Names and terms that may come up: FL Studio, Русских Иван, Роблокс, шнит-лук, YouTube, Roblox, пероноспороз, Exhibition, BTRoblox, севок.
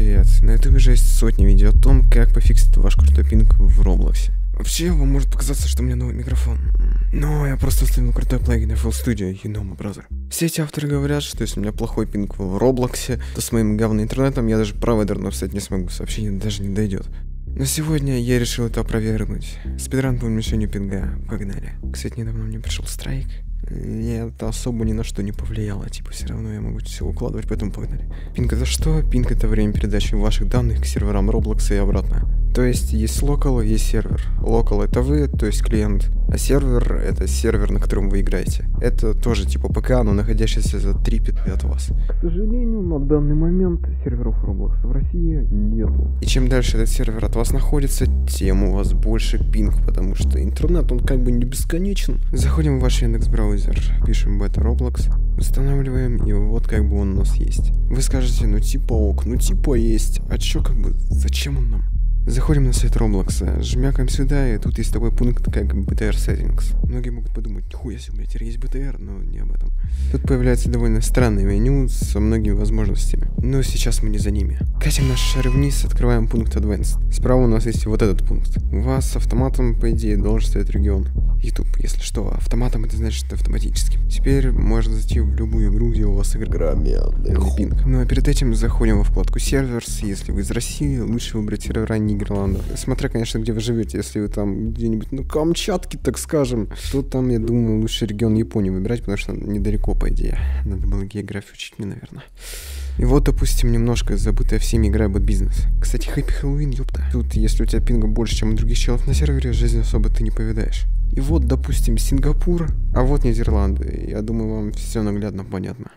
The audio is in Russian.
привет! На ютубе же есть сотни видео о том, как пофиксить ваш крутой пинг в Роблоксе. Вообще, вам может показаться, что у меня новый микрофон. Но я просто установил крутой плагин FL Studio и новый браузер. Все эти авторы говорят, что если у меня плохой пинг в Роблоксе, то с моим говным интернетом я даже провайдер написать не смогу, сообщение даже не дойдет. Но сегодня я решил это опровергнуть. Спидран по уменьшению пинга, погнали. Кстати, недавно мне пришел страйк. Это особо ни на что не повлияло, типа все равно я могу все укладывать, поэтому погнали. Пинг это что? Пинг это время передачи ваших данных к серверам Roblox и обратно. То есть локал, есть сервер. Локал это вы, то есть клиент, а сервер это сервер, на котором вы играете. Это тоже типа ПК, но находящийся за 3 петли от вас. К сожалению, на данный момент серверов Roblox в России нету. И чем дальше этот сервер от вас находится, тем у вас больше пинг, потому что интернет, он как бы не бесконечен. Заходим в ваш индекс браузер, пишем BTRoblox, устанавливаем, и вот как бы он у нас есть. Вы скажете, ну типа ок, ну типа есть, а чё как бы, зачем он нам? Заходим на сайт Роблокса, жмякаем сюда, и тут есть такой пункт, как BTR Settings. Многие могут подумать, нихуя себе, у меня теперь есть BTR, но не об этом. Тут появляется довольно странное меню со многими возможностями, но сейчас мы не за ними. Катим наш шар вниз, открываем пункт Advanced. Справа у нас есть вот этот пункт. У вас автоматом, по идее, должен стоять регион. YouTube, если что, автоматом это значит автоматически. Теперь можно зайти в любую игру, где у вас игра пинг. Ну а перед этим заходим во вкладку Servers. Если вы из России, лучше выбрать сервера Нидерландов. Смотря, конечно, где вы живете. Если вы там где-нибудь, ну, Камчатки, так скажем, то там, я думаю, лучше регион Японии выбирать, потому что недалеко, по идее. Надо было географию учить мне, наверное. И вот, допустим, немножко забытая всеми игра Bad Business. Кстати, Happy Halloween, ёпта. Тут, если у тебя пинга больше, чем у других челов на сервере, жизнь особо ты не повидаешь. И вот, допустим, Сингапур, а вот Нидерланды. Я думаю, вам все наглядно понятно.